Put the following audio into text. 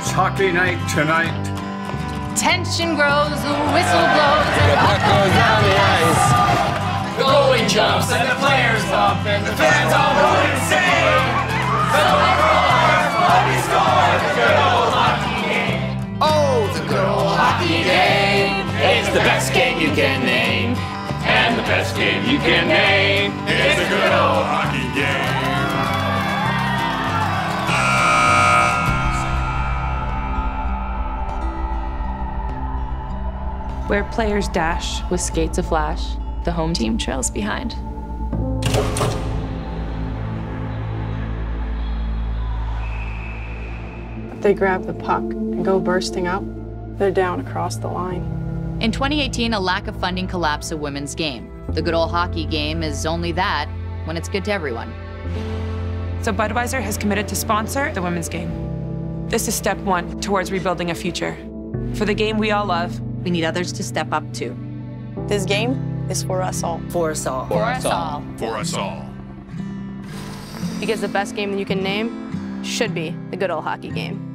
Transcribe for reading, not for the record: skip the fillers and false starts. It's hockey night tonight. Tension grows, the whistle blows, and the puck goes down the ice. The goalie jumps and the players bump and the fans all go insane. The old hockey score, the good old hockey game. Oh, the good old hockey game. It's the best game you can name. And the best game you can name is the good old hockey game. Where players dash with skates aflash, the home team trails behind. They grab the puck and go bursting up. They're down across the line. In 2018, a lack of funding collapsed a women's game. The good old hockey game is only that when it's good to everyone. So Budweiser has committed to sponsor the women's game. This is step one towards rebuilding a future for the game we all love. We need others to step up to. This game is for us all. For us all. For us all. For us all. Because the best game that you can name should be the good old hockey game.